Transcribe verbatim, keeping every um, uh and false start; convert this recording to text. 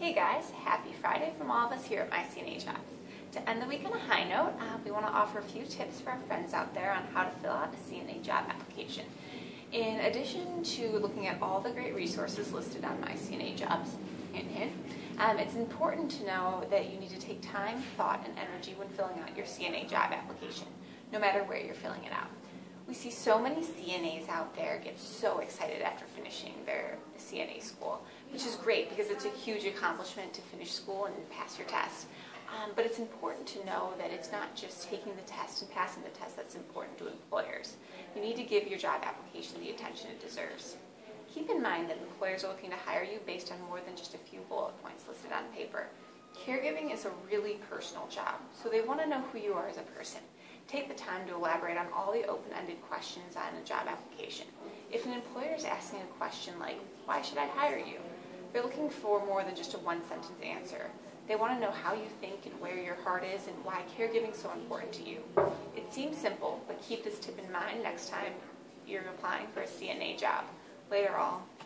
Hey guys, happy Friday from all of us here at MyCNAjobs. To end the week on a high note, uh, we want to offer a few tips for our friends out there on how to fill out a C N A job application. In addition to looking at all the great resources listed on MyCNAjobs, hint hint, um, it's important to know that you need to take time, thought, and energy when filling out your C N A job application, no matter where you're filling it out. We see so many C N As out there get so excited after finishing their C N A school, which is great because it's a huge accomplishment to finish school and pass your test. Um, but it's important to know that it's not just taking the test and passing the test that's important to employers. You need to give your job application the attention it deserves. Keep in mind that employers are looking to hire you based on more than just a few bullet points listed on paper. Caregiving is a really personal job, so they want to know who you are as a person. Take the time to elaborate on all the open-ended questions on a job application. If an employer is asking a question like, "Why should I hire you?" they're looking for more than just a one-sentence answer. They want to know how you think and where your heart is and why caregiving is so important to you. It seems simple, but keep this tip in mind next time you're applying for a C N A job. Later on.